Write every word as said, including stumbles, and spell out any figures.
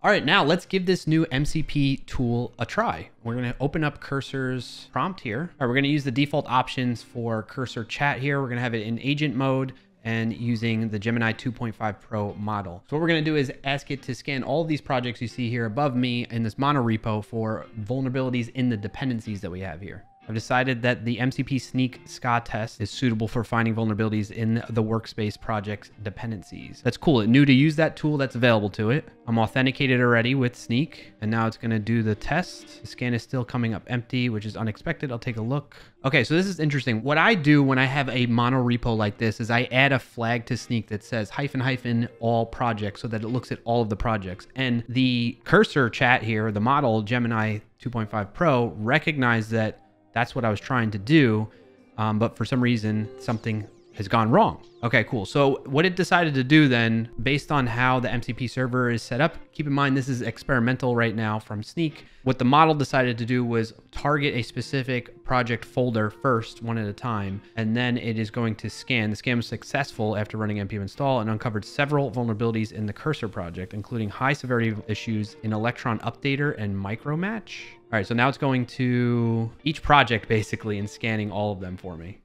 All right, now let's give this new M C P tool a try. We're gonna open up Cursor's prompt here. All right, we're gonna use the default options for Cursor chat here. We're gonna have it in agent mode and using the Gemini two point five Pro model. So what we're gonna do is ask it to scan all of these projects you see here above me in this monorepo for vulnerabilities in the dependencies that we have here. I've decided that the M C P Snyk S C A test is suitable for finding vulnerabilities in the workspace project's dependencies. That's cool. It knew to use that tool that's available to it. I'm authenticated already with Snyk, and now it's going to do the test. The scan is still coming up empty, which is unexpected. I'll take a look. Okay, so this is interesting. What I do when I have a monorepo like this is I add a flag to Snyk that says hyphen hyphen all projects so that it looks at all of the projects. And the Cursor chat here, the model Gemini two point five Pro, recognized that that's what I was trying to do, um, but for some reason, something has gone wrong. Okay, cool. So what it decided to do then, based on how the M C P server is set up, keep in mind this is experimental right now from Snyk. What the model decided to do was target a specific project folder first, one at a time, and then it is going to scan. The scan was successful after running npm install and uncovered several vulnerabilities in the Cursor project, including high severity issues in Electron updater and MicroMatch. All right, so now it's going to each project basically and scanning all of them for me.